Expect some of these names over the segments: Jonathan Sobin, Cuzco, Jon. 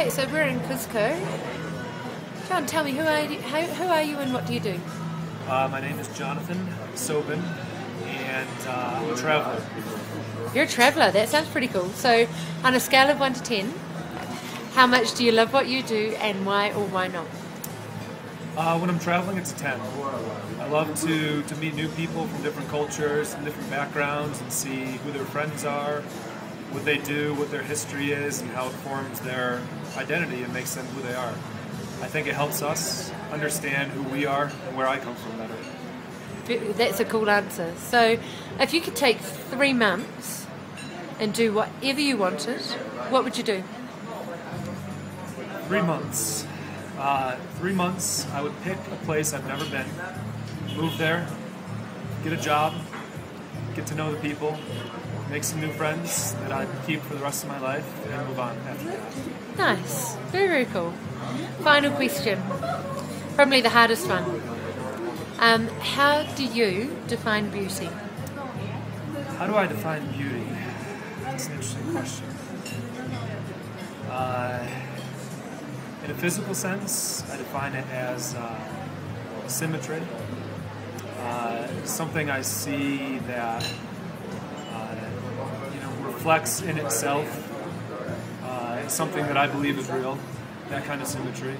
Okay, so we're in Cuzco. John, tell me, who are you and what do you do? My name is Jonathan Sobin, and I'm a traveler. You're a traveler, that sounds pretty cool. So, on a scale of 1 to 10, how much do you love what you do and why or why not? When I'm traveling, it's a 10. I love to meet new people from different cultures and different backgrounds and see who their friends are, what they do, what their history is, and how it forms their identity and makes them who they are. I think it helps us understand who we are and where I come from better. That's a cool answer. So if you could take 3 months and do whatever you wanted, what would you do? 3 months. 3 months, I would pick a place I've never been, move there, get a job, get to know the people, make some new friends that I keep for the rest of my life, and move on after that. Nice. Very, very cool. Final question. Probably the hardest one. How do you define beauty? How do I define beauty? That's an interesting question. In a physical sense, I define it as symmetry. Something I see that reflects in itself something that I believe is real, that kind of symmetry.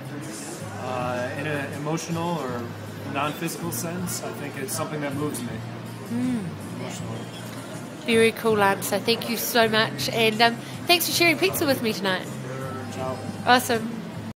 In an emotional or non-physical sense, I think it's something that moves me emotionally. Very cool answer. Thank you so much, and thanks for sharing pizza with me tonight. Ciao. Awesome.